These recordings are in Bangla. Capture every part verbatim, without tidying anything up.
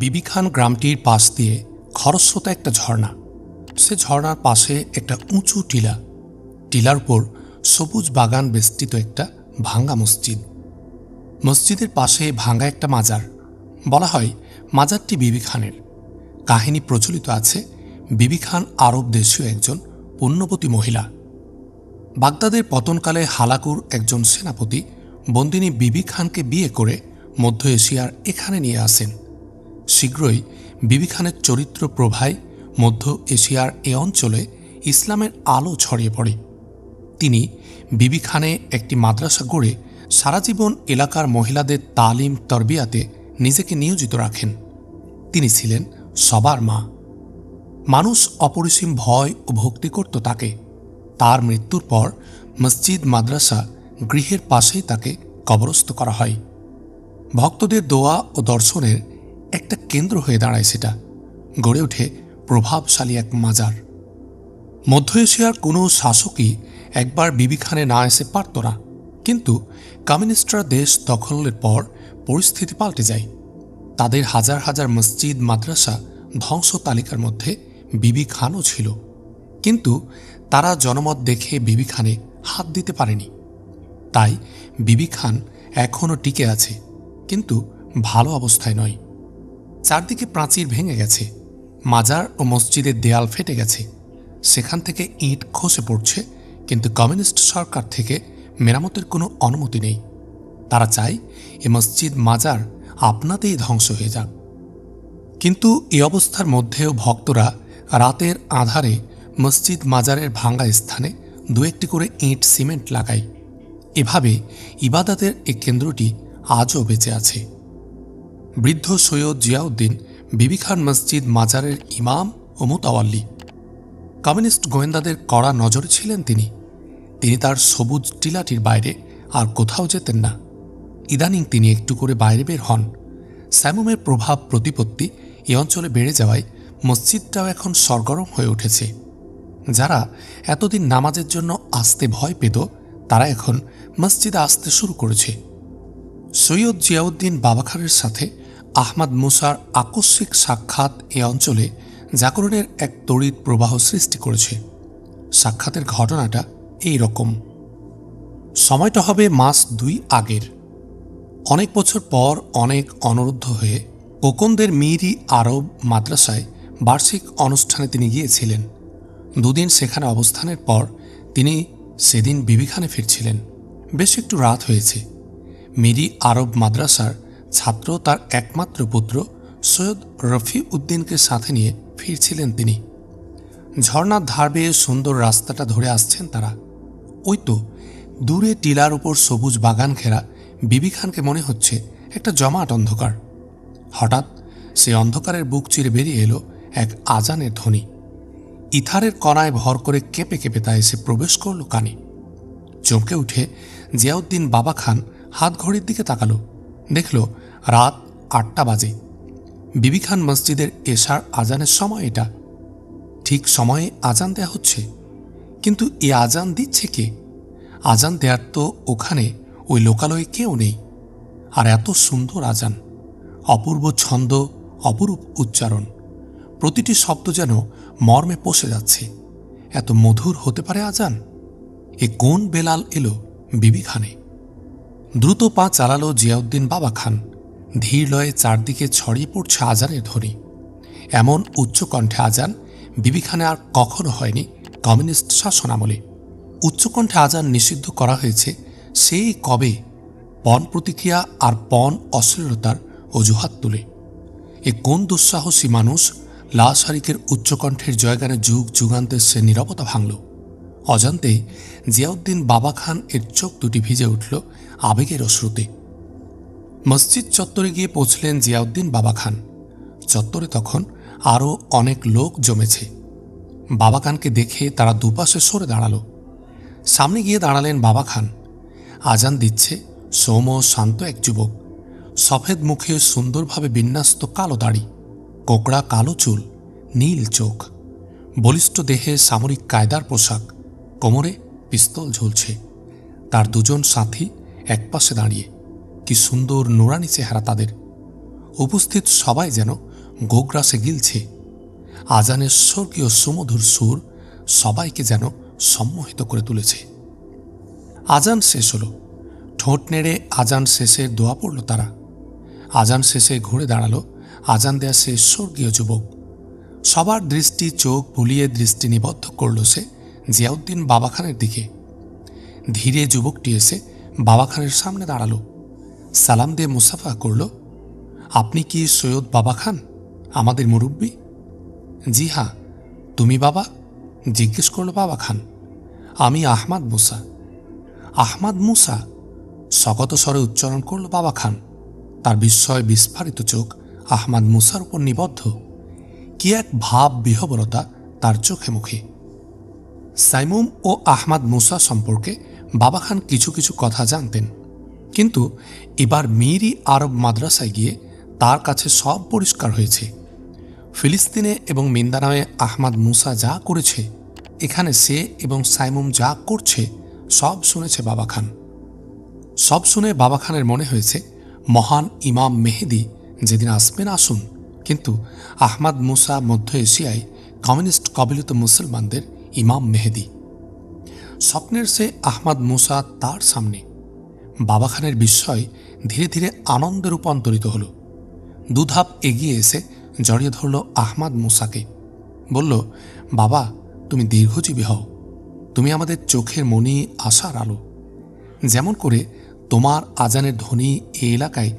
বিবি খান গ্রামটির পাশ দিয়ে খরস্রোতা একটা ঝর্ণা। সে ঝর্ণার পাশে একটা উঁচু টিলা, টিলার উপর সবুজ বাগান বেষ্টিত একটা ভাঙ্গা মসজিদ। মসজিদের পাশে ভাঙ্গা একটা মাজার। বলা হয় মাজারটি বিবি খানের। কাহিনী প্রচলিত আছে বিবি খান আরব দেশীয় একজন পুণ্যবতী মহিলা। বাগদাদের পতনকালে হালাকুর একজন সেনাপতি বন্দিনী বিবি খানকে বিয়ে করে মধ্য এশিয়ার এখানে নিয়ে আসেন। শীঘ্রই বিবি খানের চরিত্র প্রভায় মধ্য এশিয়ার এ অঞ্চলে ইসলামের আলো ছড়িয়ে পড়ে। তিনি বিবি খানে একটি মাদ্রাসা গড়ে সারা জীবন এলাকার মহিলাদের তালিম তরবিয়াতে নিজেকে নিয়োজিত রাখেন। তিনি ছিলেন সবার মা। মানুষ অপরিসীম ভয় ও ভক্তি করত তাকে। তার মৃত্যুর পর মসজিদ মাদ্রাসা গৃহের পাশেই তাকে কবরস্থ করা হয়। ভক্তদের দোয়া ও দর্শনের একটা কেন্দ্র হয়ে দাঁড়ায় সেটা। গড়ে ওঠে প্রভাবশালী এক মাজার। মধ্য এশিয়ার কোনো শাসকই একবার বিবি খানে না এসে পারত না, কিন্তু কমিউনিস্টরা দেশ দখলের পর পরিস্থিতি পাল্টে যায়। তাদের হাজার হাজার মসজিদ মাদ্রাসা ধ্বংস তালিকার মধ্যে বিবি খানও ছিল, কিন্তু তারা জনমত দেখে বিবি খানে হাত দিতে পারেনি। তাই বিবি খান এখনও টিকে আছে, কিন্তু ভালো অবস্থায় নয়। চারদিকে প্রাচীর ভেঙে গেছে, মাজার ও মসজিদের দেয়াল ফেটে গেছে, সেখান থেকে ইট খসে পড়ছে, কিন্তু কমিউনিস্ট সরকার থেকে মেরামতের কোনো অনুমতি নেই। তারা চায় এ মসজিদ মাজার আপনাতেই ধ্বংস হয়ে যাক। কিন্তু এ অবস্থার মধ্যেও ভক্তরা রাতের আধারে মসজিদ মাজারের ভাঙ্গা স্থানে দু একটি করে ইট সিমেন্ট লাগায়। এভাবে ইবাদাতের এ কেন্দ্রটি আজও বেঁচে আছে। বৃদ্ধ সৈয়দ জিয়াউদ্দিন বিবি খান মসজিদ মাজারের ইমাম ও মুতাওয়াল্লি। কমিউনিস্ট গোয়েন্দাদের কড়া নজরে ছিলেন তিনি। তিনি তার সবুজ টিলাটির বাইরে আর কোথাও যেতেন না। ইদানিং তিনি একটু করে বাইরে বের হন। স্যামুমের প্রভাব প্রতিপত্তি এ অঞ্চলে বেড়ে যাওয়ায় মসজিদটাও এখন সরগরম হয়ে উঠেছে। যারা এতদিন নামাজের জন্য আসতে ভয় পেত, তারা এখন মসজিদে আসতে শুরু করেছে। সৈয়দ জিয়াউদ্দিন বাবা খানের সাথে আহমদ মুসার আকস্মিক সাক্ষাৎ এ অঞ্চলে জাগরণের এক তড়িৎ প্রবাহ সৃষ্টি করেছে। সাক্ষাতের ঘটনাটা এই রকম। সময়টা হবে মাস দুই আগের। অনেক বছর পর অনেক অনুরুদ্ধ হয়ে কোকনদের মিরি আরব মাদ্রাসায় বার্ষিক অনুষ্ঠানে তিনি গিয়েছিলেন। দুদিন সেখানে অবস্থানের পর তিনি সেদিন বিবি খানে ফিরছিলেন। বেশ একটু রাত হয়েছে। মিরি আরব মাদ্রাসার ছাত্র তার একমাত্র পুত্র সৈয়দ রফি উদ্দিনকে সাথে নিয়ে ফিরছিলেন তিনি। ঝর্ণার ধার বেয়ে সুন্দর রাস্তাটা ধরে আসছেন তারা। ওই তো দূরে টিলার উপর সবুজ বাগান ঘেরা বিবি খানকে মনে হচ্ছে একটা জমাট অন্ধকার। হঠাৎ সে অন্ধকারের বুক চিরে বেরিয়ে এলো এক আজানের ধ্বনি। ইথারের কণায় ভর করে কেঁপে কেঁপে তা এসে প্রবেশ করল কানে। চমকে উঠে জিয়াউদ্দিন বাবা খান হাত ঘড়ির দিকে তাকালো। দেখল রাত আটটা বাজে। বিবি খান মসজিদের এশার আজানের সময় এটা। ঠিক সময়ে আজান দেয়া হচ্ছে, কিন্তু এ আজান দিচ্ছে কে? আজান দেয়ার তো ওখানে ওই লোকালয়ে কেউ নেই। আর এত সুন্দর আজান, অপূর্ব ছন্দ, অপরূপ উচ্চারণ, প্রতিটি শব্দ যেন মর্মে পৌঁছে যাচ্ছে। এত মধুর হতে পারে আজান? এ কোন বেলাল এলো বিবি খানে? দ্রুত পা চালালো জিয়াউদ্দিন বাবা খান। ধীর লয়ে চারদিকে ছড়িয়ে পড়ছে আজানের ধ্বনি। এমন উচ্চকণ্ঠে আজান বিবি খানে আর কখনো হয়নি কমিউনিস্ট শাসনামলে। উচ্চকণ্ঠে আজান নিষিদ্ধ করা হয়েছে সেই কবে, পণ প্রতিক্রিয়া আর পণ অশ্লীলতার অজুহাত তুলে। এ কোন দুঃসাহসী মানুষ লাশ হারিকের উচ্চকণ্ঠের জয়গানে যুগ যুগান্তের সে নীরবতা ভাঙল? অজান্তেই জিয়াউদ্দিন বাবা খান এর চোখ দুটি ভিজে উঠল আবেগের অশ্রুতে। মসজিদ চত্বরে গিয়ে পৌঁছলেন জিয়াউদ্দিন বাবা খান। চত্বরে তখন আরও অনেক লোক জমেছে। বাবা খানকে দেখে তারা দুপাশে সরে দাঁড়ালো। সামনে গিয়ে দাঁড়ালেন বাবা খান। আজান দিচ্ছে সৌম্য শান্ত এক যুবক। সফেদ মুখে সুন্দরভাবে বিন্যস্ত কালো দাড়ি, কোকড়া কালো চুল, নীল চোখ, বলিষ্ঠ দেহে সামরিক কায়দার পোশাক, কোমরে পিস্তল ঝুলছে। তার দুজন সাথী একপাশে দাঁড়িয়ে। কি সুন্দর নোরানি চেহারা তাদের! उपस्थित सबाई जेन गोग्रासे गिलছে আজানের স্বর্গীয় সুমধুর সুর সবাইকে যেন সম্মোহিত করে তুলেছে। আজান শেষ হলো। ঠোঁট নেড়ে আজান শেষের দোয়া পড়ল তারা। আজান শেষে ঘুরে দাঁড়ালো আজান দেয়া সেই স্বর্গীয় যুবক। সবার দৃষ্টি চোখ ভুলিয়ে দৃষ্টি নিবদ্ধ করল সে জিয়াউদ্দিন বাবা খানের দিকে। ধীরে যুবকটি এসে বাবা খানের সামনে দাঁড়ালো। সালাম দিয়ে মুসাফা করল। আপনি কি সৈয়দ বাবা খান, আমাদের মুরব্বী? জি हाँ, তুমি বাবা? জিজ্ঞেস করল বাবা খান। আমি আহমদ মুসা। আহমদ মুসা, স্বগত স্বরে উচ্চারণ করল বাবা খান। তার বিস্ময় বিস্ফারিত চোখ আহমদ মুসার উপর নিবদ্ধ। কি এক ভাব বিহবরতা তার চোখে মুখে। সাইমুম ও আহমদ মুসা সম্পর্কে বাবা খান কিছু কিছু কথা জানতেন, কিন্তু এবার মিরি আরব মাদ্রাসায় গিয়ে তার কাছে সব পরিষ্কার হয়েছে। ফিলিস্তিনে এবং মিন্দানাওয়ে আহমদ মুসা যা করেছে, এখানে সে এবং সাইমুম যা করছে সব শুনেছে বাবা খান। সব শুনে বাবা খানের মনে হয়েছে মহান ইমাম মেহেদি যেদিন আসবেন আসুন, কিন্তু আহমদ মুসা মধ্য এশিয়ায় কমিউনিস্ট কবলিত মুসলমানদের ইমাম মেহেদি। স্বপ্নের সে আহমদ মুসা তার সামনে। বাবা খানের বিস্ময় ধীরে ধীরে আনন্দে রূপান্তরিত হল। দুধাপ এগিয়ে এসে জড়িয়ে ধরল আহমদ মুসাকে। বলল, বাবা তুমি দীর্ঘজীবী হও, তুমি আমাদের চোখের মনি, আশার আলো। যেমন করে তোমার আজানের ধ্বনি এ এলাকায়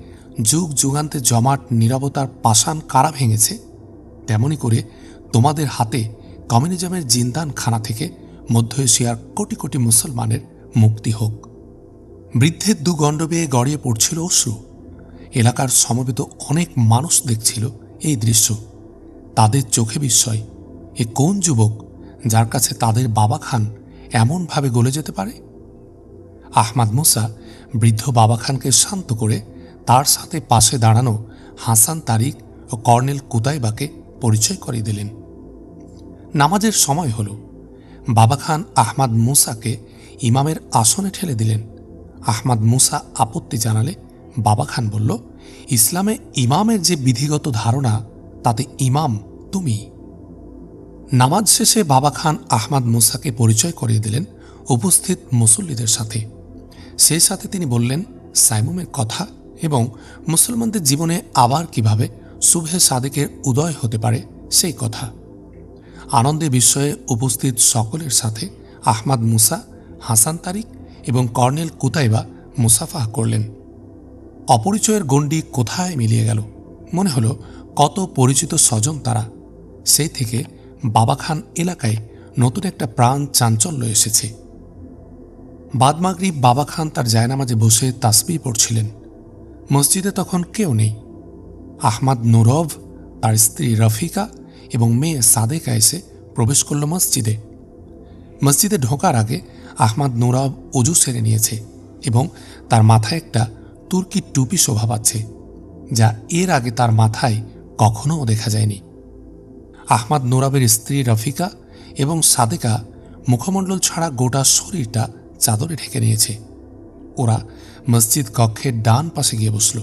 যুগ যুগান্তে জমাট নীরবতার পাষাণ কারা ভেঙেছে, তেমনি করে তোমাদের হাতে কমিউনিজমের জিন্দানখানা থেকে মধ্য এশিয়ার কোটি কোটি মুসলমানের মুক্তি হোক। বৃদ্ধের দুগণ্ড বেয়ে গড়িয়ে পড়ছিল অশ্রু। এলাকার সমবেত অনেক মানুষ দেখছিল এই দৃশ্য। তাদের চোখে বিস্ময়, এ কোন যুবক যার কাছে তাদের বাবা খান এমনভাবে গলে যেতে পারে। আহমদ মুসা বৃদ্ধ বাবা খানকে শান্ত করে তার সাথে পাশে দাঁড়ানো হাসান তারিক ও কর্নেল কুতাইবাকে পরিচয় করিয়ে দিলেন। নামাজের সময় হল। বাবা খান আহমদ মুসাকে ইমামের আসনে ঠেলে দিলেন। আহমদ মুসা আপত্তি জানালে বাবা খান বলল, ইসলামে ইমামের যে বিধিগত ধারণা, তাতে ইমাম তুমি। নামাজ শেষে বাবা খান আহমদ মুসাকে পরিচয় করিয়ে দিলেন উপস্থিত মুসল্লিদের সাথে। সেই সাথে তিনি বললেন সাইমুমের কথা এবং মুসলমানদের জীবনে আবার কিভাবে সুবহে সাদেকের উদয় হতে পারে সেই কথা। আনন্দে বিস্ময়ে উপস্থিত সকলের সাথে আহমদ মুসা, হাসান তারিক এবং কর্নেল কুতাইবা মুসাফাহ করলেন। অপরিচয়ের গণ্ডি কোথায় মিলিয়ে গেল, মনে হলো কত পরিচিত স্বজন তারা। সেই থেকে বাবা খান এলাকায় নতুন একটা প্রাণ চাঞ্চল্য এসেছে। বাদমাগরিব বাবা খান তার জায়নামাজে বসে তাসবিহ পড়ছিলেন। মসজিদে তখন কেউ নেই। আহমদ নুরভ, তার স্ত্রী রফিকা এবং মেয়ে সাদেকা এসে প্রবেশ করল মসজিদে। মসজিদে ঢোকার আগে আহমদ নুরভ অজু সেরে নিয়েছে এবং তার মাথায় একটা তুর্কি টুপি শোভা পাচ্ছে, যা এর আগে তার মাথায় কখনও দেখা যায়নি। আহমদ নুরভের স্ত্রী রফিকা এবং সাদেকা মুখমণ্ডল ছাড়া গোটা শরীরটা চাদরে ঢেকে নিয়েছে। ওরা মসজিদ কক্ষের ডান পাশে গিয়ে বসল।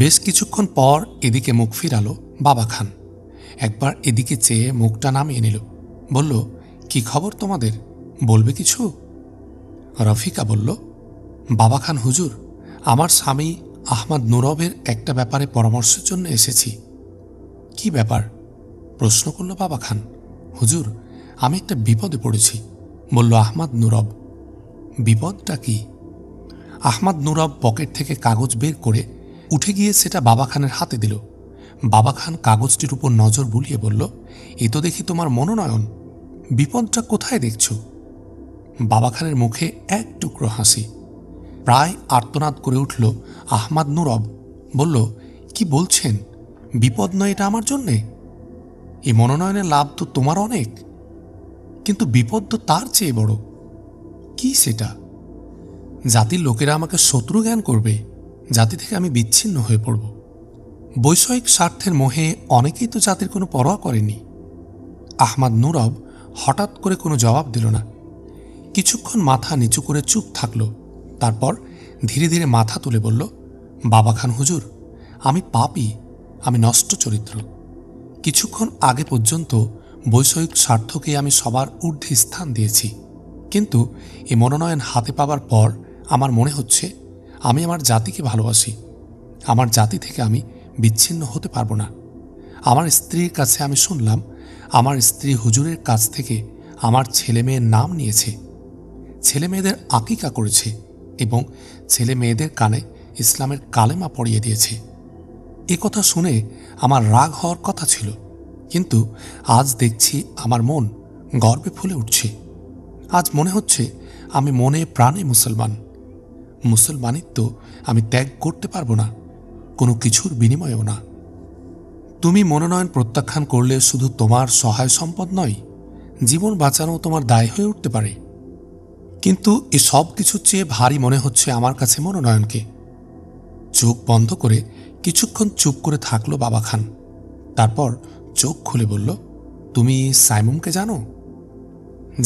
বেশ কিছুক্ষণ পর এদিকে মুখ ফিরালো বাবা খান। একবার এদিকে চেয়ে মুখটা নামিয়ে নিল। বলল, কি খবর তোমাদের, বলবে কিছু? রফিকা বলল, বাবা খান হুজুর, আমার স্বামী আহমদ নুরভের একটা ব্যাপারে পরামর্শের জন্য এসেছি। কি ব্যাপার? প্রশ্ন করল বাবা খান। হুজুর, আমি একটা বিপদে পড়েছি, বলল আহমদ নুরভ। বিপদটা কি? আহমদ নুরভ পকেট থেকে কাগজ বের করে উঠে গিয়ে সেটা বাবা খানের হাতে দিল। বাবা খান কাগজটির উপর নজর বুলিয়ে বলল, এ তো দেখি তোমার মনোনয়ন, বিপদটা কোথায় দেখছ? বাবা খানের মুখে এক টুকরো হাসি। প্রায় আর্তনাদ করে উঠল আহমদ নুরভ। বলল, কি বলছেন, বিপদ নয় এটা আমার জন্যে। এই মনোনয়নের লাভ তো তোমার অনেক, কিন্তু বিপদ তো তার চেয়ে বড়। কি সেটা? জাতির লোকেরা আমাকে শত্রু জ্ঞান করবে, জাতি থেকে আমি বিচ্ছিন্ন হয়ে পড়ব। বৈষয়িক স্বার্থের মোহে অনেকেই তো জাতির কোনো পরোয়া করেনি। আহমদ নুরভ হঠাৎ করে কোনো জবাব দিল না। কিছুক্ষণ মাথা নিচু করে চুপ থাকল। তারপর ধীরে ধীরে মাথা তুলে বলল, বাবা খান হুজুর, আমি পাপী, আমি নষ্ট চরিত্র। কিছুক্ষণ আগে পর্যন্ত বৈষয়িক স্বার্থকে আমি সবার ঊর্ধ্বে স্থান দিয়েছি, কিন্তু এই মনোনয়ন হাতে পাবার পর আমার মনে হচ্ছে আমি আমার জাতিকে ভালোবাসি। আমার জাতি থেকে আমি বিচ্ছিন্ন হতে পারবো না। আমার স্ত্রীর কাছে আমি শুনলাম আমার স্ত্রী হুজুরের কাছ থেকে আমার ছেলে মেয়ের নাম নিয়েছে, ছেলে মেয়েদের আকিকা করেছে এবং ছেলে মেয়েদের কানে ইসলামের কালেমা পড়িয়ে দিয়েছে। এ কথা শুনে আমার রাগ হওয়ার কথা ছিল, কিন্তু আজ দেখছি আমার মন গর্বে ফুলে উঠছে। আজ মনে হচ্ছে আমি মনে প্রাণে মুসলমান। মুসলমানিত্ব আমি ত্যাগ করতে পারবো না, কোনো কিছুর বিনিময়েও না। তুমি মনোনয়ন প্রত্যাখ্যান করলে শুধু তোমার সহায় সম্পদ নয়, জীবন বাঁচানো তোমার দায় হয়ে উঠতে পারে। কিন্তু এ সব কিছুর চেয়ে ভারী মনে হচ্ছে আমার কাছে মনোনয়নকে। চোখ বন্ধ করে কিছুক্ষণ চুপ করে থাকলো বাবা খান। তারপর চোখ খুলে বলল, তুমি সাইমুমকে জানো?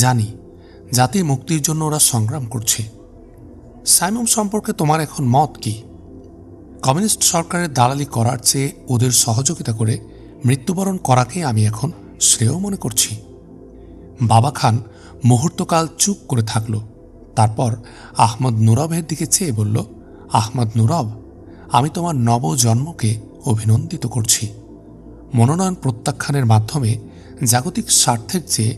জানি, জাতির মুক্তির জন্য ওরা সংগ্রাম করছে। সাইমুম সম্পর্কে তোমার এখন মত কি? কমিউনিস্ট সরকারের দালালি করার চেয়ে ওদের সহযোগিতা করে মৃত্যুবরণ করাকে আমি এখন শ্রেয় মনে করছি। বাবা খান মুহূর্তকাল চুপ করে থাকল। তারপর আহমদ নুরবের দিকে চেয়ে বলল, আহমদ নুরব, আমি তোমার নবজন্মকে অভিনন্দিত করছি। মনোনয়ন প্রত্যাখ্যানের মাধ্যমে জাগতিক স্বার্থের চেয়ে,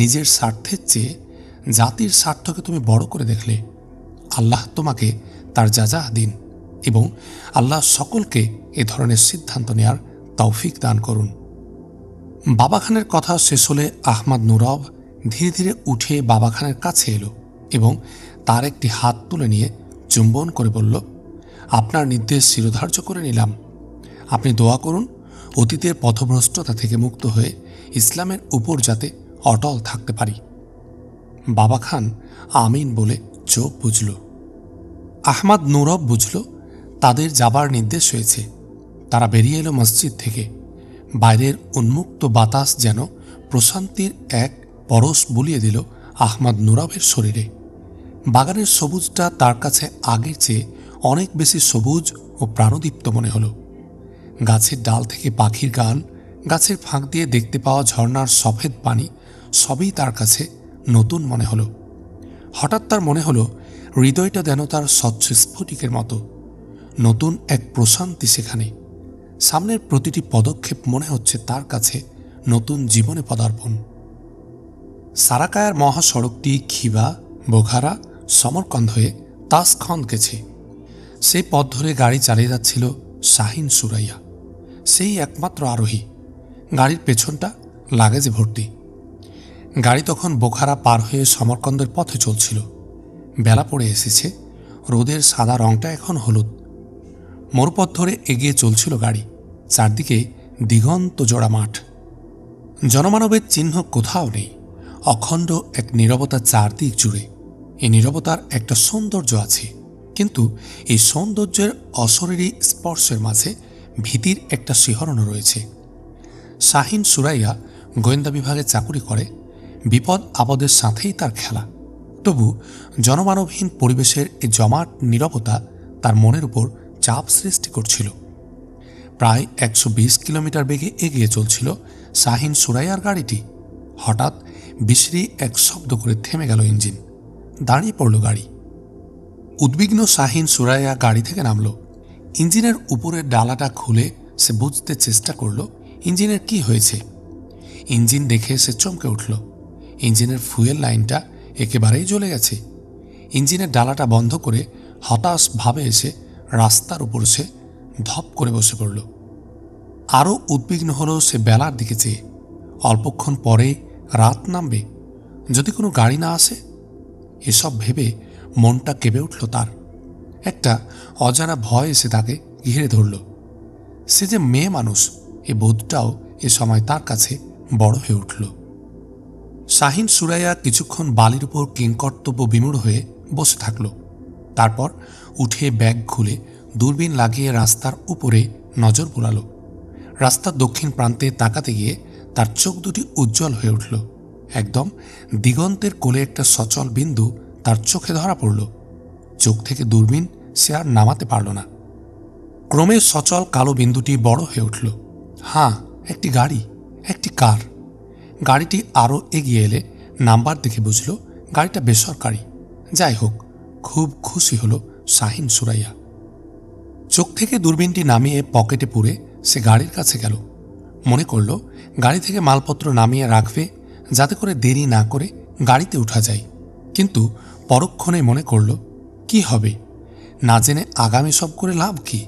নিজের স্বার্থের চেয়ে জাতির স্বার্থকে তুমি বড় করে দেখলে। আল্লাহ তোমাকে তার যাযা দিন এবং আল্লাহ সকলকে এ ধরনের সিদ্ধান্ত নেয়ার তৌফিক দান করুন। বাবা খানের কথা শেষ হলে আহমদ নুরব ধীরে ধীরে উঠে বাবা খানের কাছে এলো এবং তার একটি হাত তুলে নিয়ে চুম্বন করে বলল, আপনার নির্দেশ শিরোধার্য করে নিলাম। আপনি দোয়া করুন অতীতের পথভ্রষ্টতা থেকে মুক্ত হয়ে ইসলামের উপর যাতে অটল থাকতে পারি। বাবা খান আমিন বলে চোখ বুঝল। আহমদ নুরব বুঝল তাদের যাবার নির্দেশ হয়েছে। তারা বেরিয়ে এলো মসজিদ থেকে। বাইরের উন্মুক্ত বাতাস যেন প্রশান্তির এক পরশ বুলিয়ে দিল আহমদ নুরবের শরীরে। বাগানের সবুজটা তার কাছে আগের চেয়ে অনেক বেশি সবুজ ও প্রাণদীপ্ত মনে হলো। গাছের ডাল থেকে পাখির গান, গাছের ফাঁক দিয়ে দেখতে পাওয়া ঝর্ণার সফেদ পানি, সবই তার কাছে নতুন মনে হলো। হঠাৎ তার মনে হলো হৃদয়টা যেন তার স্বচ্ছ স্ফটিকের মতো, নতুন এক প্রশান্তি সেখানে। সামনের প্রতিটি পদক্ষেপ মনে হচ্ছে তার কাছে নতুন জীবনে পদার্পণ। সারাকায়ার মহাসড়কটি খিবা, বোখারা, সমরকন্দ হয়ে তাসখন্দ গেছে। সেই পথ ধরে গাড়ি চালিয়ে যাচ্ছিল শাহিন সুরাইয়া, সেই একমাত্র আরোহী। গাড়ির পেছনটা লাগেজে ভর্তি। গাড়ি তখন বোখারা পার হয়ে সমরকন্দের পথে চলছিল। বেলা পড়ে এসেছে, রোদের সাদা রঙটা এখন হলুদ। মরুপথ ধরে এগিয়ে চলছিল গাড়ি। চারদিকে দিগন্ত জোড়া মাঠ, জনমানবের চিহ্ন কোথাও নেই। অখণ্ড এক নীরবতা চারদিক জুড়ে। এই নীরবতার একটা সৌন্দর্য আছে, কিন্তু এই সৌন্দর্যের অশরীরী স্পর্শের মাঝে ভীতির একটা শিহরণও রয়েছে। শাহিন সুরাইয়া গোয়েন্দা বিভাগে চাকুরি করে, বিপদ আপদের সাথেই তার খেলা। তবু জনমানবহীন পরিবেশের এই জমাট নীরবতা তার মনের উপর চাপ সৃষ্টি করছিল। প্রায় একশো বিশ কিলোমিটার বেগে এগিয়ে চলছিল শাহিন সুরাইয়ার গাড়িটি। হঠাৎ বিশরি এক শব্দ করে থেমে গেল ইঞ্জিন, দাঁড়িয়ে পড়ল গাড়ি। উদ্বিগ্ন শাহিন সুরাইয়া গাড়ি থেকে নামল। ইঞ্জিনের উপরের ডালাটা খুলে সে বুঝতে চেষ্টা করল ইঞ্জিনের কি হয়েছে। ইঞ্জিন দেখে সে চমকে উঠল। ইঞ্জিনের ফুয়েল লাইনটা একেবারেই জ্বলে গেছে। ইঞ্জিনের ডালাটা বন্ধ করে হতাশভাবে এসে রাস্তার উপর সে ধপ করে বসে পড়ল। আরও উদ্বিগ্ন হলো সে বেলার দিকে চেয়ে। অল্পক্ষণ পরে রাত নামবে, যদি কোনো গাড়ি না আসে। এসব ভেবে মনটা কেঁপে উঠল তার। একটা অজানা ভয় এসে তাকে ঘিরে ধরল। সে যে মেয়ে মানুষ, এ বোধটাও এ সময় তার কাছে বড় হয়ে উঠল। শাহিন সুরাইয়া কিছুক্ষণ বালির উপর কিংকর্তব্য বিমূঢ় হয়ে বসে থাকল। তারপর উঠে ব্যাগ খুলে দূরবীন লাগিয়ে রাস্তার উপরে নজর বোলাল। রাস্তার দক্ষিণ প্রান্তে তাকাতে গিয়ে তার চোখ দুটি উজ্জ্বল হয়ে উঠল। একদম দিগন্তের কোলে একটা সচল বিন্দু তার চোখে ধরা পড়ল। চোখ থেকে দূরবীন সে আর নামাতে পারল না। क्रमे सचल कालो बिंदुटी बड़ हो उठल। हाँ, एक गाड़ी, एक कार। गाड़ीटी आरो एगिए एले नम्बर देखे बुझल गाड़ीटा बेसरकारी। जाई होक, खूब खुशी हलो शाहीन सुराइया। चोख थेके दूरबीनटी नामिए पकेटे पुरे से गाड़ीर काछे गेल। मने करलो गाड़ी थेके मालपत्र नामिए राखबे जाते करे देरी ना करे गाड़ीते उठा जाए, किन्तु परक्षणे मने करलो कि हबे ना जेने आगामी सब करे लाभ कि।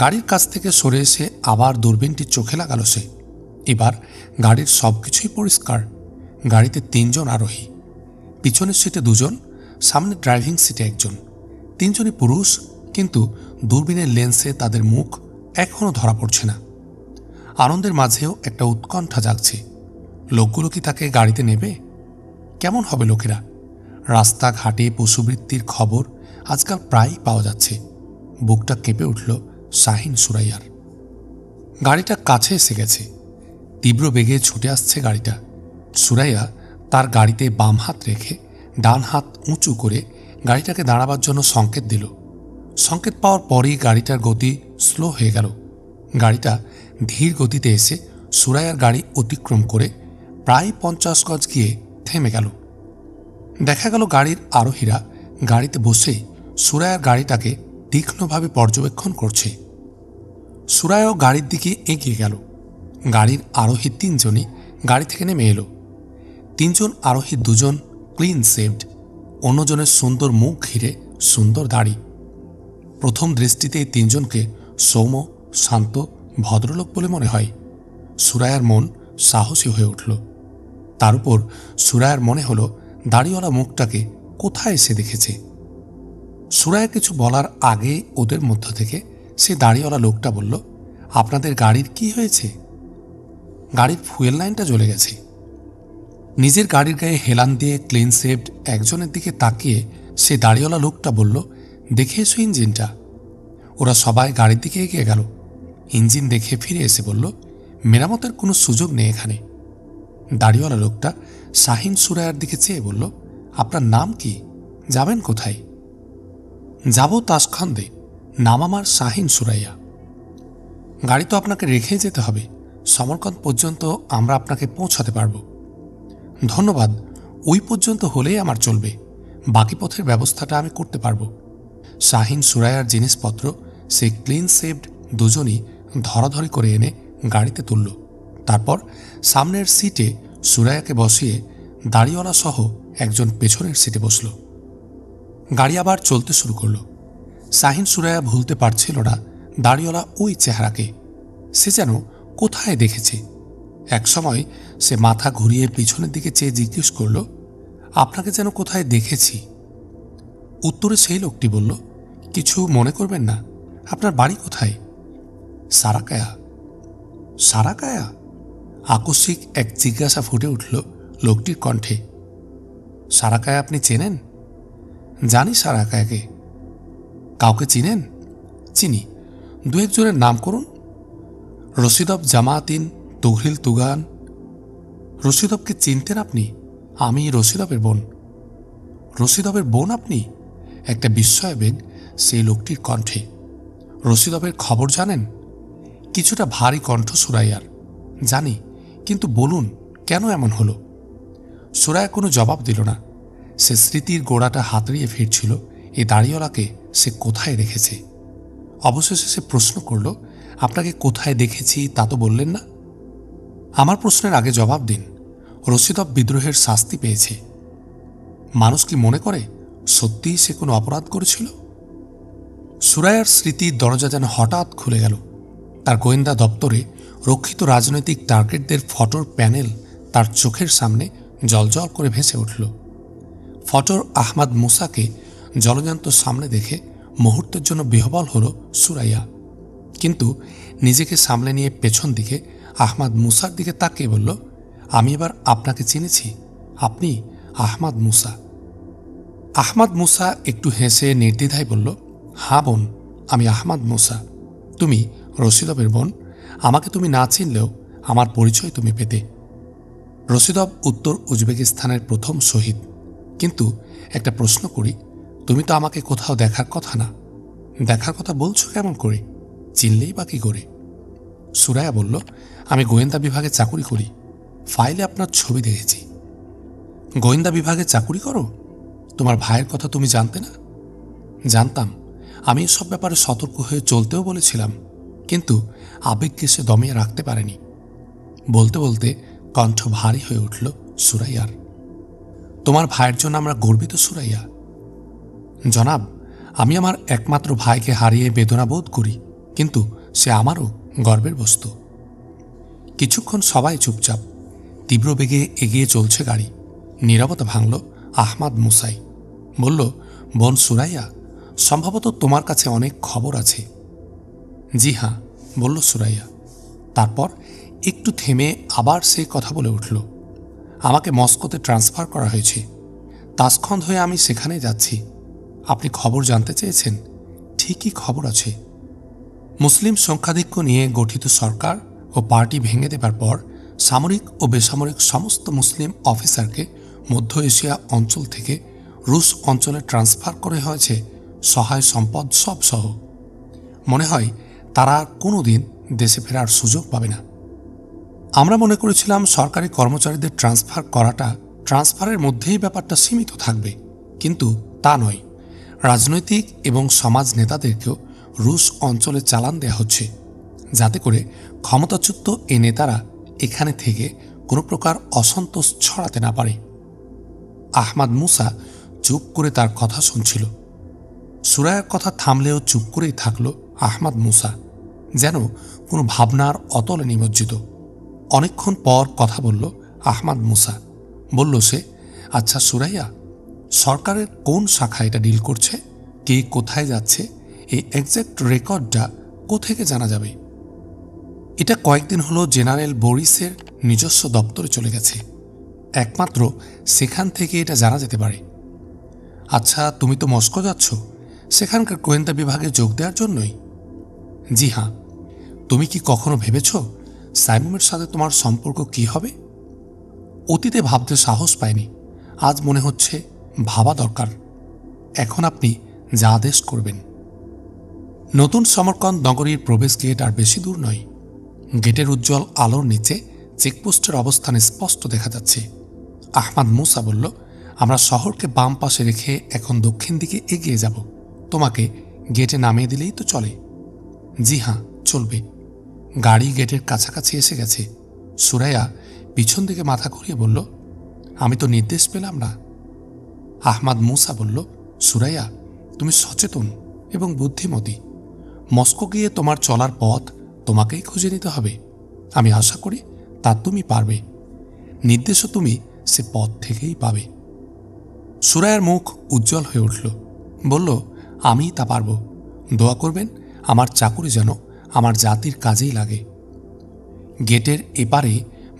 गाड़ीर काछ थेके सरे एसे आबार दूरबीनटी चोखे लागालो। से एबार गाड़ीर सबकिछुई परिष्कार। गाड़ीते तीनजन आरोही, पिछोनेर सीटे दुजन, सामने ड्राइविंग सीटे एकजन। तीनजनई पुरुष, किन्तु दूरबीनेर लेंसे तादेर मुख एखोनो धरा पड़छे ना। आनंदेर माझेओ एकटा उत्कण्ठा जागछे, लोकगुलो कि ताके गाड़ीते नेबे? केमन हबे लोकेरा? रास्ताघाटे पशुबृत्तिर खबर आजकल प्राय पाओया जाच्छे। बुकटा केंपे उठल शाहीन सुराइयार। गाड़ीटा काछे एसे गेछे, तीव्र बेगे छुटे आसछे गाड़ीटा। सुराइया तार गाड़ीते बाम हाथ रेखे डान हाथ उंचू करे गाड़ीटाके दाड़ाबार जोन्नो संकेत दिल। संकेत पाওয়ার পরেই গাড়িটার গতি স্লো হয়ে গেল। গাড়িটা ধীর গতিতে এসে সুরাইয়ার গাড়ি অতিক্রম করে প্রায় পঞ্চাশ গজ গিয়ে থেমে গেল। দেখা গেল গাড়ির আরোহীরা গাড়িতে বসে সুরাইয়ার গাড়িটাকে তীক্ষ্ণভাবে পর্যবেক্ষণ করছে। সুরাইয়াও গাড়ির দিকে এগিয়ে গেল। গাড়ির আরোহী তিনজনই গাড়ি থেকে নেমে এলো। তিনজন আরোহী, দুজন ক্লিন শেভড, অন্যজনের সুন্দর মুখ ঘিরে সুন্দর দাড়ি। प्रथम दृष्टिते तीनजन के सौम्य शांत भद्रलोक बोले मने हय। सुरायार मन साहसी हये उठल। तार उपर सुरायार मने हलो दाड़िवाला मुखटाके कोथाय एसे देखेछे। सुराया किछु बलार आगे ओदेर मध्य थेके से दाड़िवाला लोकटा बोलल, आपनादेर गाड़ीर कि हयेछे? गाड़ीर फ्यूएल लाइनटा जले गेछे। निजेर गाड़ीर गाये हेलान दिये क्लिन शेभड एकजनेर दिके ताकिये से दाड़िवाला लोकटा बोलल, देखे एसो इंजिनटा। ओरा सबाई गाड़ीर दिके एगिये गेल। इंजिन देखे फिरे एसे बोलल, मेरामतेर कोनो सुयोग नेই एखाने। दाड़िवाला लोकटा शाहीन सुरायार दिके চেয়ে बोलल, आपनार नाम कि? जाबेन कोथाय? जाबो ताशखंदे। नाम आमार शाहीन सुराइया। गाड़ी तो आपनाके रेखे जेते हबे, समरकंद पर्यन्त आमरा आपनाके पौंछाते पारबो। धन्यवाद, ओই पर्यन्त হলেই আমার চলবে, বাকি পথের ব্যবস্থাটা আমি করতে পারবো। शाहीन सुरायार जिनिसपत्र से क्लिन शेभड दुजोनी धराधरी करे एने गाड़ीते तुललो। तारपर सामनेर सीटे सुरायाके बसिए दाड़िवाला सह एकजन पेछनेर सीटे बसलो। गाड़ी आबार चलते शुरू करलो। शाहीन सुराया भुलते पारछिलो ना दाड़िवाला ओई चेहराके, से जेन कोथाय देखेछे। एक समय से माथा घुरिए पिछनेर दिके चेये जिज्ञेस करलो, आपनाके जेन कोथाय देखेछि? उत्तरे सेई लोकटी बोलल, किछु मने करबेन ना, आपनार बाड़ी कोथाय? साराकाया। साराकाया? आकस्मिक एक जिज्ञासा फुटे उठल लोकटिर कण्ठे। साराकाया आपनि चेनेन? जानी साराकायाके। काउके चिनेन? चिनी, दु एकजनेर नाम करुन। रशिदब जामातिन, तुघरिल तुगान। रशिदबके चिनतेन आपनि? आमि रशिदबेर बोन। रशिदबेर बोन आपनि? एक विस्मय बेग से लोकटिर कण्ठे। रशिदबेर खबर जानेन? किछुटा भारी कण्ठ सुराइयार। जानी, किन्तु बोलुन केन एमन हलो? सुराया कोनो जवाब दिल ना। से स्मृतिर गोड़ाटा हातड़िए फिरछिल ए दाड़िवालाके से कोथाय देखेछे। अबशेषे से प्रश्न करलो, आपनाके कोथाय देखेछि ता तो बोललेन ना, आमार प्रश्नेर आगे जवाब दिन। रशिदब बिद्रोहेर शास्ति पेयेछे। मानुष कि मने करे सत्यि से कोनो अपराध करेछिल? सुरायार स्मृतिर दरजा जेन हठात् खुले गेल। तार गोयेन्दा दप्तरे रक्षित राजनैतिक टार्गेटदेर फटोर पैनेल तार चोखेर सामने जलजल करे भेसे उठल। फटोर आहमद मुसाके जलजान्त सामने देखे मुहूर्तेर जोन्नो बिह्वल हलो सुराइया, किन्तु निजेके सामले निये पेछन दिके आहमद मुसार दिके ताकिये बोलल, आमि एबार आपनाके चिनेछि, आपनि आहमद मुसा। आहमद मुसा एकटू हेसे निर्द्विधाय बोलल, हाँ बोन, आमी आहमद मुसा। तुमी रशिदबेर बोन, आमाके तुमी ना चिनलेও आमार परिचय तुमी पेते। रशिदब उत्तर उजबेकिस्तानेर प्रथम शहीद। किन्तु एकटा प्रश्न करी, तुमी तो आमाके कोथाओ देखार कथा ना, দেখার কথা বলছো কেমন করে, চিনলেই বা কি করে? সুরায়া বলল, আমি গোয়েন্দা বিভাগে চাকরি করি, ফাইলে আপনার ছবি দেখেছি। গোয়েন্দা বিভাগে চাকরি করো? তোমার ভাইয়ের কথা তুমি জানতে না? জানতাম, আমি এসব ব্যাপারে সতর্ক হয়ে চলতেও বলেছিলাম, কিন্তু আবেগকে সে দমিয়ে রাখতে পারেনি। বলতে বলতে কণ্ঠ ভারী হয়ে উঠল সুরাইয়ার। তোমার ভাইয়ের জন্য আমরা গর্বিত সুরাইয়া। জনাব, আমি আমার একমাত্র ভাইকে হারিয়ে বেদনা বোধ করি, কিন্তু সে আমারও গর্বের বস্তু। কিছুক্ষণ সবাই চুপচাপ। তীব্র বেগে এগিয়ে চলছে গাড়ি। নীরবতা ভাঙল আহমাদ মুসাই। বলল, বোন সুরাইয়া, সম্ভবত তোমার কাছে অনেক খবর আছে। জি হ্যাঁ, বলল সুরাইয়া। তারপর একটু থেমে আবার সে কথা বলে উঠল, আমাকে মস্কোতে ট্রান্সফার করা হয়েছে, তাসখন্দ হয়ে আমি সেখানে যাচ্ছি। আপনি খবর জানতে চেয়েছেন? ঠিকই খবর আছে। মুসলিম সংখ্যাধিক্য নিয়ে গঠিত সরকার ও পার্টি ভেঙে দেবার পর সামরিক ও বেসামরিক সমস্ত মুসলিম অফিসারকে মধ্য এশিয়া অঞ্চল থেকে রুশ অঞ্চলে ট্রান্সফার করে হয়েছে, সহায় সম্পদ সব সহ। মনে হয় তারা কোনো দিন দেশে ফেরার সুযোগ পাবে না। আমরা মনে করেছিলাম সরকারি কর্মচারীদের ট্রান্সফার করাটা ট্রান্সফারের মধ্যেই ব্যাপারটা সীমিত থাকবে, কিন্তু তা নয়। রাজনৈতিক এবং সমাজ নেতাদেরকেও রুশ অঞ্চলে চালান দেয়া হচ্ছে, যাতে করে ক্ষমতাচ্যুত এ নেতারা এখানে থেকে কোনো প্রকার অসন্তোষ ছড়াতে না পারে। আহমাদ মুসা চুপ করে তার কথা শুনছিল। সুরায়ার কথা থামলেও চুপ করেই থাকল আহমাদ মুসা, যেন কোনো ভাবনার অতলে নিমজ্জিত। অনেকক্ষণ পর কথা বলল আহমাদ মুসা। বলল সে, আচ্ছা সুরাইয়া, সরকারের কোন শাখা এটা ডিল করছে? কে কোথায় যাচ্ছে? এই এক্স্যাক্ট রেকর্ডটা কোথেকে জানা যাবে? এটা কয়েকদিন হলো জেনারেল বরিসের নিজস্ব দপ্তরে চলে গেছে, একমাত্র সেখান থেকে এটা জানা যেতে পারে। আচ্ছা, তুমি তো মস্কো যাচ্ছ সেখানকার গোয়েন্দা বিভাগে যোগ দেওয়ার জন্যই? জি হ্যাঁ। তুমি কি কখনো ভেবেছ সাইমুমের সাথে তোমার সম্পর্ক কি হবে? অতীতে ভাবতে সাহস পায়নি, আজ মনে হচ্ছে ভাবা দরকার। এখন আপনি যা আদেশ করবেন। নতুন সমরকন্দ নগরীর প্রবেশ গেট আর বেশি দূর নয়। গেটের উজ্জ্বল আলোর নিচে চেকপোস্টের অবস্থান স্পষ্ট দেখা যাচ্ছে। আহমাদ মুসা বলল, আমরা শহরকে বাম পাশে রেখে এখন দক্ষিণ দিকে এগিয়ে যাব। তোমাকে গেটে নামিয়ে দিলেই তো চলে। জি হ্যাঁ, চলবে। গাড়ি গেটের কাছাকাছি এসে গেছে। সুরাইয়া পিছন দিকে মাথা ঘুরিয়ে বলল, আমি তো নির্দেশ পেলাম না। আহমাদ মুসা বলল, সুরাইয়া, তুমি সচেতন এবং বুদ্ধিমতী। মস্কো গিয়ে তোমার চলার পথ তোমাকেই খুঁজে নিতে হবে। আমি আশা করি তা তুমি পারবে। নির্দেশও তুমি সে পথ থেকেই পাবে। সুরায়ার মুখ উজ্জ্বল হয়ে উঠল। বলল, আমি তা পারব। দোয়া করবেন আমার চাকুরি যেন আমার জাতির কাজেই লাগে। গেটের এপারে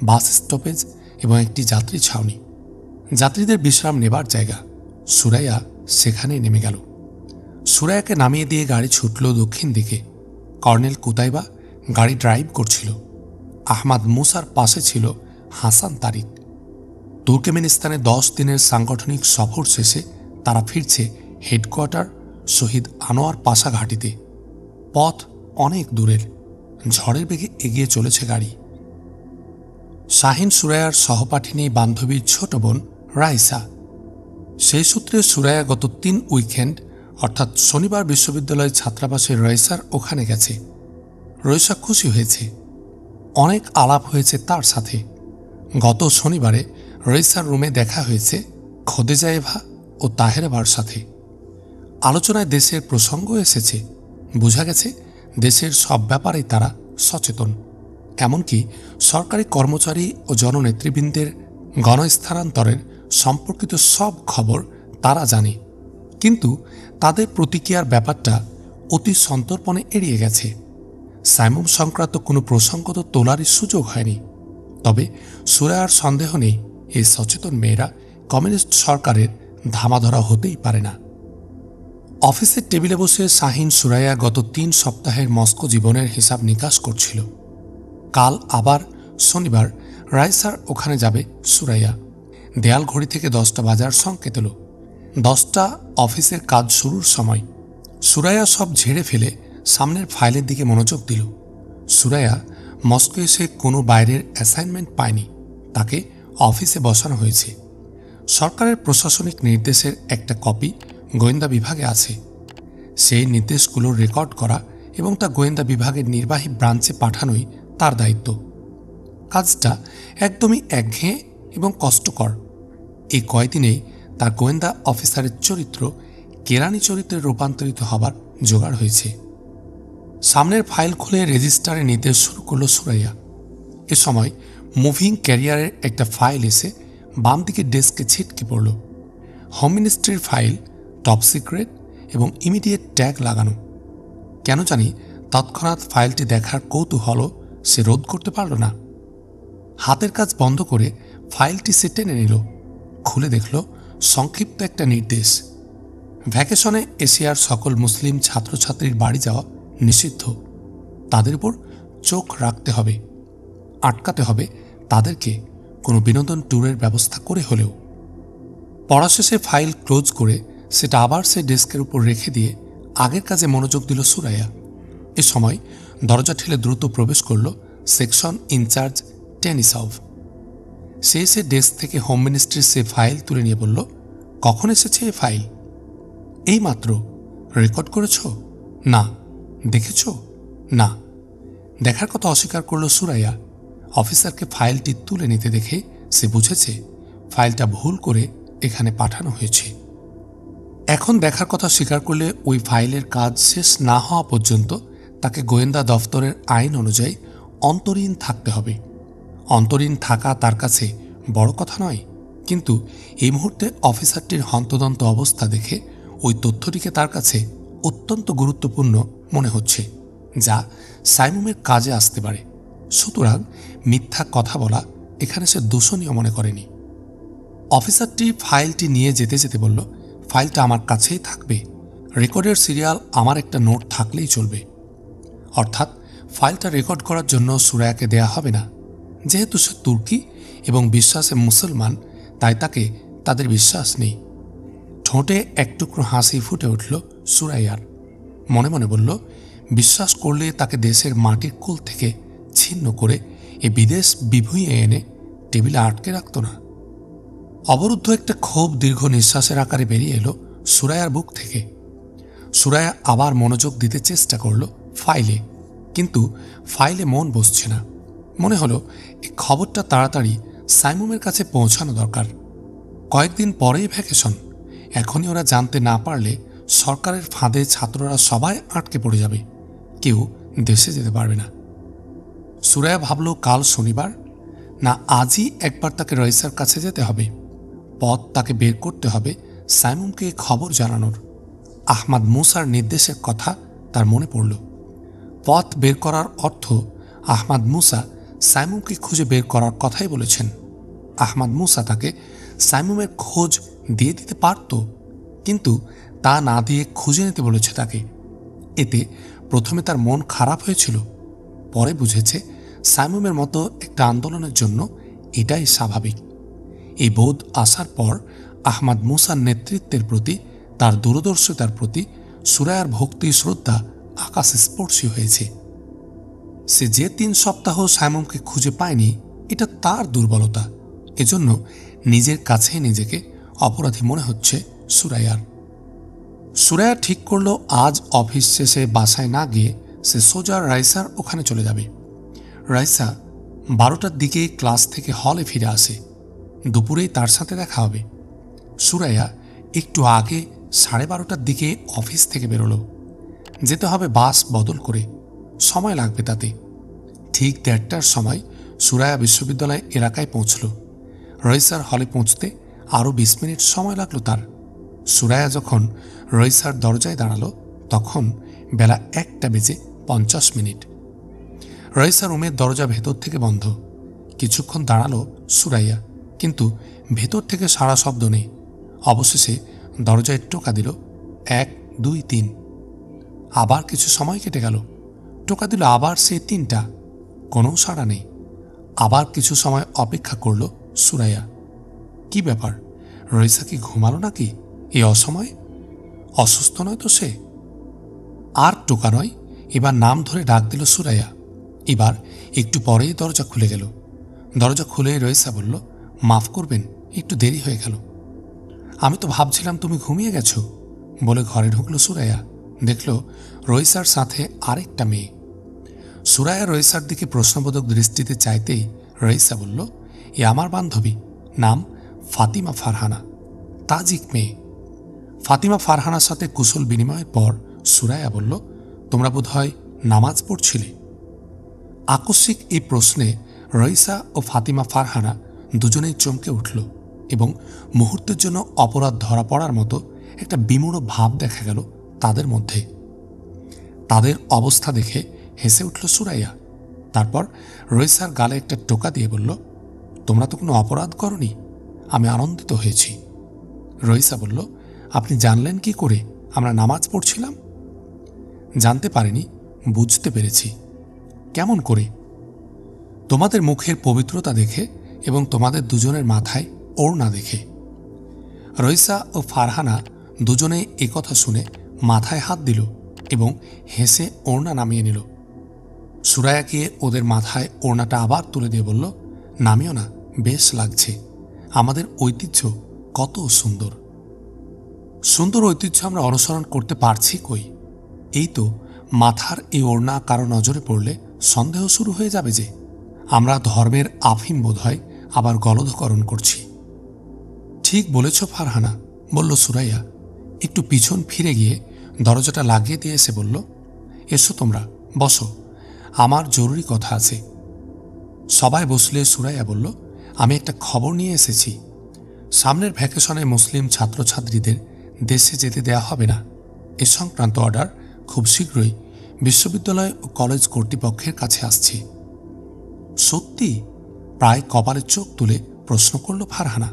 বাস স্টপেজ এবং একটি যাত্রী ছাউনি, যাত্রীদের বিশ্রাম নেবার জায়গা। সুরাইয়া সেখানে নেমে গেল। সুরাইয়াকে নামিয়ে দিয়ে গাড়ি ছুটল দক্ষিণ দিকে। কর্নেল কুতাইবা গাড়ি ড্রাইভ করছিল। আহমাদ মুসার পাশে ছিল হাসান তারিক। তুর্কমেনিস্তানে দশ দিনের সাংগঠনিক সফর শেষে তারা ফিরছে হেডকোয়ার্টার শহীদ আনোয়ার পাশা ঘাটিতে। পথ অনেক দূরের। ঝড়ের বেগে এগিয়ে চলেছে গাড়ি। শাহিন সুরায়ার সহপাঠিনী বান্ধবীর ছোট বোন রাইসা। সেই সূত্রে সুরায়া গত তিন উইকেন্ড অর্থাৎ শনিবার বিশ্ববিদ্যালয়ের ছাত্রাবাসে রাইসার ওখানে গেছে। রাইসা খুশি হয়েছে। অনেক আলাপ হয়েছে তার সাথে। গত শনিবারে রাইসার রুমে দেখা হয়েছে খোদেজায়েভা ও তাহেরাবার সাথে। আলোচনায় দেশের প্রসঙ্গ এসেছে। বোঝা গেছে দেশের সব ব্যাপারেই তারা সচেতন, এমনকি সরকারি কর্মচারী ও জননেতৃবৃন্দের গণস্থানান্তরের সম্পর্কিত সব খবর তারা জানে, কিন্তু তাদের প্রতিক্রিয়ার ব্যাপারটা অতি সন্তর্পণে এড়িয়ে গেছে। সাইমুম সংক্রান্ত কোনো প্রসঙ্গ তো তোলারই সুযোগ হয়নি। তবে সুরায়ার সন্দেহ নেই, এই সচেতন মেয়েরা কমিউনিস্ট সরকারের ধামাধরা হতেই পারে না। অফিসের টেবিলে বসে শাহিন সুরাইয়া গত তিন সপ্তাহের মস্কো জীবনের হিসাব নিকাশ করছিল। কাল আবার শনিবার রাইসার ওখানে যাবে সুরাইয়া। দেয়াল ঘড়ি থেকে দশটা বাজার সংকেত এলো। দশটা অফিসের কাজ শুরুর সময়। সুরাইয়া সব ঝেড়ে ফেলে সামনের ফাইলের দিকে মনোযোগ দিল। সুরাইয়া মস্কো এসে কোনো বাইরের অ্যাসাইনমেন্ট পায়নি, তাকে অফিসে বসানো হয়েছে। সরকারের প্রশাসনিক নির্দেশের একটা কপি গোয়েন্দা বিভাগে আছে। সেই নির্দেশগুলো রেকর্ড করা এবং তা গোয়েন্দা বিভাগের নির্বাহী ব্রাঞ্চে পাঠানোই তার দায়িত্ব। কাজটা একদমই একঘেয়ে এবং কষ্টকর। এই কয়দিনেই তার গোয়েন্দা অফিসারের চরিত্র কেরানি চরিত্রে রূপান্তরিত হবার জোগাড় হয়েছে। সামনের ফাইল খুলে রেজিস্টারে নিতে শুরু করল সুরাইয়া। এ সময় মুভিং ক্যারিয়ারের একটা ফাইল এসে বাম দিকে ডেস্কে ছিটকে পড়ল। হোম মিনিস্ট্রির ফাইল, টপ সিক্রেট এবং ইমিডিয়েট ট্যাগ লাগানো। কেন জানি তৎক্ষণাৎ ফাইলটি দেখার কৌতূহল সে রোধ করতে পারল না। হাতের কাজ বন্ধ করে ফাইলটি সে টেনে নিল। খুলে দেখল সংক্ষিপ্ত একটা নির্দেশ, ভ্যাকেশনে এশিয়ার সকল মুসলিম ছাত্রছাত্রীর বাড়ি যাওয়া নিষিদ্ধ, তাদের উপর চোখ রাখতে হবে, আটকাতে হবে তাদেরকে কোনো বিনোদন ট্যুরের ব্যবস্থা করে হলেও। পড়া শেষে ফাইল ক্লোজ করে সেটা আবার সে ডেস্কের উপর রেখে দিয়ে আগের কাজে মনোযোগ দিল সুরাইয়া। এ সময় দরজা ঠেলে দ্রুত প্রবেশ করল সেকশন ইনচার্জ টেনিসভ। সে এসে ডেস্ক থেকে হোম মিনিস্ট্রির সে ফাইল তুলে নিয়ে বলল, কখন এসেছে এ ফাইল? এই মাত্র। রেকর্ড করেছ? না। দেখেছ? না। দেখার কথা অস্বীকার করল সুরাইয়া। অফিসারকে ফাইলটি তুলে নিতে দেখে সে বুঝেছে ফাইলটা ভুল করে এখানে পাঠানো হয়েছে। এখন দেখার কথা স্বীকার করলে ওই ফাইলের কাজ শেষ না হওয়া পর্যন্ত তাকে গোয়েন্দা দফতরের আইন অনুযায়ী অন্তরীণ থাকতে হবে। অন্তরীণ থাকা তার কাছে বড় কথা নয়, কিন্তু এই মুহূর্তে অফিসারটির হন্তদন্ত অবস্থা দেখে ওই তথ্যটিকে তার কাছে অত্যন্ত গুরুত্বপূর্ণ মনে হচ্ছে, যা সাইমুমের কাজে আসতে পারে। সুতরাং মিথ্যা কথা বলা এখানে সে দোষণীয় মনে করেনি। অফিসারটি ফাইলটি নিয়ে যেতে যেতে বলল, ফাইলটা আমার কাছেই থাকবে, রেকর্ডের সিরিয়াল আমার একটা নোট থাকলেই চলবে। অর্থাৎ ফাইলটা রেকর্ড করার জন্য সুরাইয়াকে দেয়া হবে না। যেহেতু সে তুর্কি এবং বিশ্বাসে মুসলমান, তাই তাকে তাদের বিশ্বাস নেই। ঠোঁটে এক টুকরো হাসি ফুটে উঠল সুরাইয়ার। মনে মনে বলল, বিশ্বাস করলে তাকে দেশের মাটির কোল থেকে ছিন্ন করে এ বিদেশ বিভুঁইয়ে এনে টেবিলে আটকে রাখত না। অবরুদ্ধ একটা ক্ষোভ দীর্ঘ নিঃশ্বাসের আকারে বেরিয়ে এলো সুরাইয়ার বুক থেকে। সুরাইয়া আবার মনোযোগ দিতে চেষ্টা করল ফাইলে, কিন্তু ফাইলে মন বসছে না। মনে হলো এই খবরটা তাড়াতাড়ি সাইমুমের কাছে পৌঁছানো দরকার। কয়েকদিন পরেই ভ্যাকেশন, এখনই ওরা জানতে না পারলে সরকারের ফাঁদে ছাত্ররা সবাই আটকে পড়ে যাবে, কেউ দেশে যেতে পারবে না। সুরাইয়া ভাবল কাল শনিবার, না আজই একবার তাকে রইসার কাছে যেতে হবে। পথ তাকে বের করতে হবে সাইমুমকে খবর জানানোর। আহমদ মুসার নির্দেশের কথা তার মনে পড়ল। পথ বের করার অর্থ আহমদ মুসা সাইমুমকে খুঁজে বের করার কথাই বলেছেন। আহমদ মুসা তাকে সাইমুমের খোঁজ দিয়ে দিতে পারত, কিন্তু তা না দিয়ে খুঁজে নিতে বলেছে তাকে। এতে প্রথমে তার মন খারাপ হয়েছিল, পরে বুঝেছে সাইমুমের মতো একটা আন্দোলনের জন্য এটাই স্বাভাবিক। এই বোধ আসার পর আহমদ মুসার নেতৃত্বের প্রতি তার দূরদর্শিতার প্রতি সুরাইয়ার ভক্তি শ্রদ্ধা আকাশস্পর্শী হয়েছে। সে যে তিন সপ্তাহ সাইমুমকে খুঁজে পায়নি, এটা তার দুর্বলতা। এজন্য নিজের কাছে নিজেকে অপরাধী মনে হচ্ছে সুরাইয়ার। সুরাইয়া ঠিক করল আজ অফিস শেষে বাসায় না গিয়ে সে সোজা রাইসার ওখানে চলে যাবে। রাইসা বারোটার দিকে ক্লাস থেকে হলে ফিরে আসে। দুপুরেই তার সাথে দেখা হবে। সুরাইয়া একটু আগে সাড়ে বারোটার দিকে অফিস থেকে বেরোল। যেতে হবে বাস বদল করে, সময় লাগবে তাতে। ঠিক দেড়টার সময় সুরাইয়া বিশ্ববিদ্যালয় এলাকায় পৌঁছল। রইসার হলে পৌঁছতে আরও বিশ মিনিট সময় লাগল তার। সুরাইয়া যখন রইসার দরজায় দাঁড়ালো তখন বেলা একটা বেজে পঞ্চাশ মিনিট। রইসা রুমের দরজা ভেতর থেকে বন্ধ। কিছুক্ষণ দাঁড়ালো সুরাইয়া, কিন্তু ভেতর থেকে সাড়া শব্দ নেই। অবশেষে দরজায় টোকা দিল, এক দুই তিন। আবার কিছু সময় কেটে গেল। টোকা দিল আবার সে তিনটা, কোনো সাড়া নেই। আবার কিছু সময় অপেক্ষা করল সুরাইয়া। কি ব্যাপার, রইসা কি ঘুমালো নাকি এই অসময়ে? অসুস্থ নয় তো সে? আর টোকা নয়, এবার নাম ধরে ডাক দিল সুরাইয়া। এবার একটু পরেই দরজা খুলে গেল। দরজা খুলে রয়েসা বলল, মাফ করবেন, একটু দেরি হয়ে গেল, আমি তো ভাবছিলাম তুমি ঘুমিয়ে গেছো, বলে ঘরে ঢুকলো সুরাইয়া। দেখলো রয়েসার সাথে আরেকটা মেয়ে। সুরাইয়া রয়েসার দিকে প্রশ্নবোধক দৃষ্টিতে চাইতেই রয়েসা বলল, এ আমার বান্ধবী, নাম ফাতিমা ফারহানা, তাজিক মেয়ে। ফাতিমা ফারহানার সাথে কুশল বিনিময়ের পর সুরাইয়া বলল, তোমরা বোধহয় নামাজ পড়ছিলে। আকস্মিক এই প্রশ্নে রয়েসা ও ফাতিমা ফারহানা দুজনেই চমকে উঠল এবং মুহূর্তের জন্য অপরাধ ধরা পড়ার মতো একটা বিমূঢ় ভাব দেখা গেল তাদের মধ্যে। তাদের অবস্থা দেখে হেসে উঠল সুরাইয়া। তারপর রয়েসার গালে একটা টোকা দিয়ে বলল, তোমরা তো কোনো অপরাধ করনি, আমি আনন্দিত হয়েছি। রয়েসা বলল, আপনি জানলেন কি করে আমরা নামাজ পড়ছিলাম? জানতে পারিনি, বুঝতে পেরেছি। কেমন করে? তোমাদের মুখের পবিত্রতা দেখে এবং তোমাদের দুজনের মাথায় ওড়না দেখে। রয়েসা ও ফারহানা দুজনে একথা শুনে মাথায় হাত দিল এবং হেসে ওড়না নামিয়ে নিল। সুরাইয়াকে ওদের মাথায় ওড়নাটা আবার তুলে দিয়ে বলল, নামিও না, বেশ লাগছে, আমাদের ঐতিহ্য কত সুন্দর। সুন্দর ঐতিহ্য আমরা অনুসরণ করতে পারছি কই? এই তো মাথার এই ওড়না কারো নজরে পড়লে সন্দেহ শুরু হয়ে যাবে যে আমরা ধর্মের আফিম বোধ হয় আবার গলদকরণ করছি। ঠিক বলেছ ফারহানা, বলল সুরাইয়া। একটু পিছন ফিরে গিয়ে দরজাটা লাগিয়ে দিয়ে এসে বলল, এসো তোমরা বসো, আমার জরুরি কথা আছে। সবাই বসলে সুরাইয়া বলল, আমি একটা খবর নিয়ে এসেছি। সামনের ভ্যাকেশনে মুসলিম ছাত্রছাত্রীদের দেশে যেতে দেয়া হবে না। এ সংক্রান্ত অর্ডার খুব শীঘ্রই বিশ্ববিদ্যালয় ও কলেজ কর্তৃপক্ষের কাছে আসছে। সত্যি? প্রায় কপালের চোখ তুলে প্রশ্ন করল ফারহানা।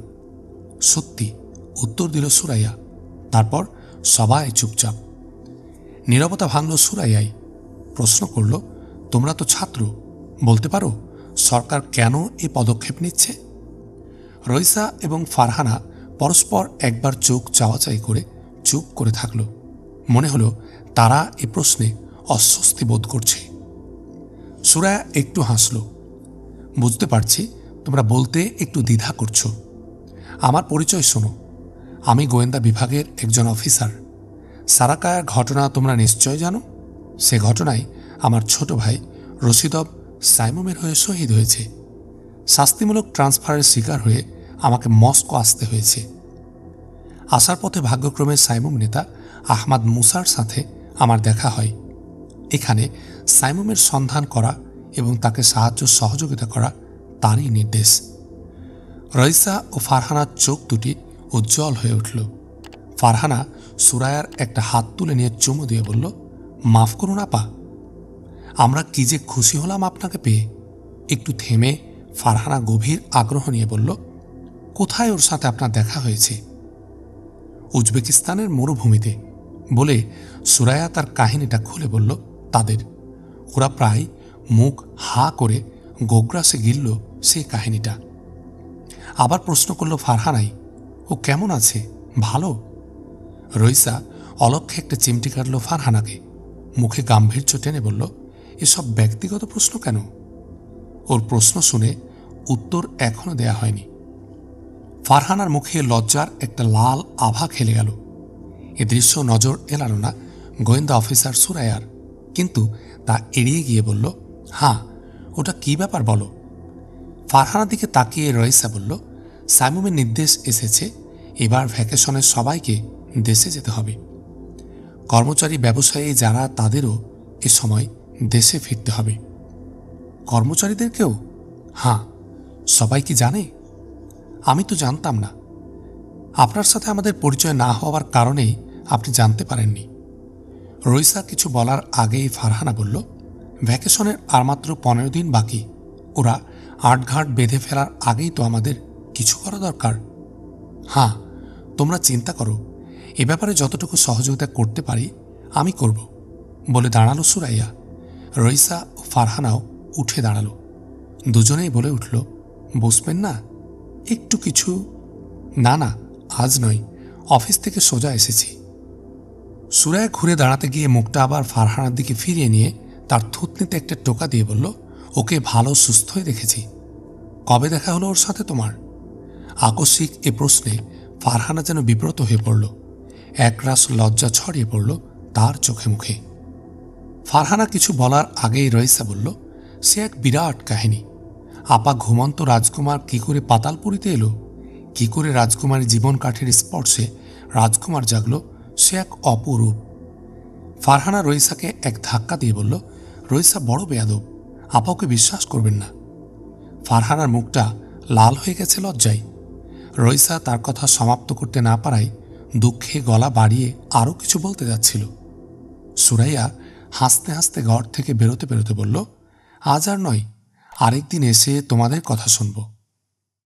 সত্যি, উত্তর দিল সুরাইয়া। তারপর সবাই চুপচাপ। নীরবতা ভাঙল সুরাইয়াই। প্রশ্ন করল, তোমরা তো ছাত্র, বলতে পারো সরকার কেন এ পদক্ষেপ নিচ্ছে? রয়েসা এবং ফারহানা পরস্পর একবার চোখ চাওয়াচাই করে চুপ করে থাকল। মনে হলো তারা এ প্রশ্নে অস্বস্তি বোধ করছে। সুরাইয়া একটু হাসল। বুঝতে পারছি তোমরা বলতে একটু দ্বিধা করছো। আমার পরিচয় শোনো, আমি গোয়েন্দা বিভাগের একজন অফিসার। সারাকায়ার ঘটনা তোমরা নিশ্চয় জানো। সে ঘটনায় আমার ছোট ভাই রশিদব সাইমুমের হয়ে শহীদ হয়েছে। শাস্তিমূলক ট্রান্সফারের শিকার হয়ে আমাকে মস্কো আসতে হয়েছে। আসার পথে ভাগ্যক্রমে সাইমুম নেতা আহমাদ মুসার সাথে আমার দেখা হয়। এখানে সাইমুমের সন্ধান করা এবং তাকে সাহায্য সহযোগিতা করা তারই নির্দেশ। রয়েসা ও ফারহানার চোখ দুটি উজ্জ্বল হয়ে উঠল। ফারহানা সুরাইয়ার একটা হাত তুলে নিয়ে চুমু দিয়ে বলল, মাফ করুন আপা, আমরা কি যে খুশি হলাম আপনাকে পেয়ে। একটু থেমে ফারহানা গভীর আগ্রহ নিয়ে বলল, কোথায় ওর সাথে আপনার দেখা হয়েছে? উজবেকিস্তানের মরুভূমিতে, বলে সুরাইয়া তার কাহিনীটা খুলে বলল তাদের। ওরা প্রায় মুখ হা করে গোগ্রাসে গিলল সেই কাহিনীটা। আবার প্রশ্ন করল ফারহানাই, ও কেমন আছে? ভালো। রয়েসা অলক্ষ্যে একটা চিমটি কাটল ফারহানাকে। মুখে গাম্ভীর্য টেনে বলল, এসব ব্যক্তিগত প্রশ্ন কেন? ওর প্রশ্ন শুনে উত্তর এখনও দেয়া হয়নি। ফারহানার মুখে লজ্জার একটা লাল আভা খেলে গেল। এ দৃশ্য নজর এলাল না গোয়েন্দা অফিসার সুরাইয়ার, কিন্তু তা এড়িয়ে গিয়ে বলল, হ্যাঁ, ওটা কি ব্যাপার বলো। ফারহানার দিকে তাকিয়ে রয়েসা বলল, সাইমুমের নির্দেশ এসেছে, এবার ভ্যাকেশনে সবাইকে দেশে যেতে হবে। কর্মচারী ব্যবসায়ী যারা, তাদেরও এ সময় দেশে ফিরতে হবে। কর্মচারীদেরকেও? হ্যাঁ। সবাই কি জানে? আমি তো জানতাম না। আপনার সাথে আমাদের পরিচয় না হওয়ার কারণেই আপনি জানতে পারেননি। রয়েসা কিছু বলার আগেই ফারহানা বলল, ভ্যাকেশনের আর মাত্র পনেরো দিন বাকি, ওরা আটঘাট বেঁধে ফেলার আগেই তো আমাদের কিছু করা দরকার। হ্যাঁ, তোমরা চিন্তা করো, এ ব্যাপারে যতটুকু সহযোগিতা করতে পারি আমি করব, বলে দাঁড়ালো সুরাইয়া। রয়েসা ও ফারহানাও উঠে দাঁড়ালো। দুজনেই বলে উঠল, বসবেন না? একটু কিছু? না না, আজ নয়, অফিস থেকে সোজা এসেছি। সুরাইয়া ঘুরে দাঁড়াতে গিয়ে মুখটা আবার ফারহানার দিকে ফিরিয়ে নিয়ে তার থুতনিতে একটা টোকা দিয়ে বলল, ওকে ভালো সুস্থই দেখেছি, কবে দেখা হলো ওর সাথে তোমার? আকস্মিক এ প্রশ্নে ফারহানা যেন বিব্রত হয়ে পড়ল, একরাশ লজ্জা ছড়িয়ে পড়ল তার চোখে মুখে। ফারহানা কিছু বলার আগেই রইসা বলল, সে এক বিরাট কাহিনী, আপা ঘুমন্ত রাজকুমার কী করে পাতালপুরীতে এলো, কী করে রাজকুমারী জীবন কাঠের স্পর্শে রাজকুমার জাগল, সে এক অপরূপ। ফারহানা রইসাকে এক ধাক্কা দিয়ে বলল, রইসা বড় বেয়াদব, আপা ওকে বিশ্বাস করবেন না। ফারহানার মুখটা লাল হয়ে গেছে লজ্জায়। রইসা তার কথা সমাপ্ত করতে না পারায় দুঃখে গলা বাড়িয়ে আরও কিছু বলতে যাচ্ছিল। সুরাইয়া হাসতে হাসতে ঘর থেকে বেরোতে বেরোতে বলল, আজ আর নয়, আরেকদিন এসে তোমাদের কথা শুনব।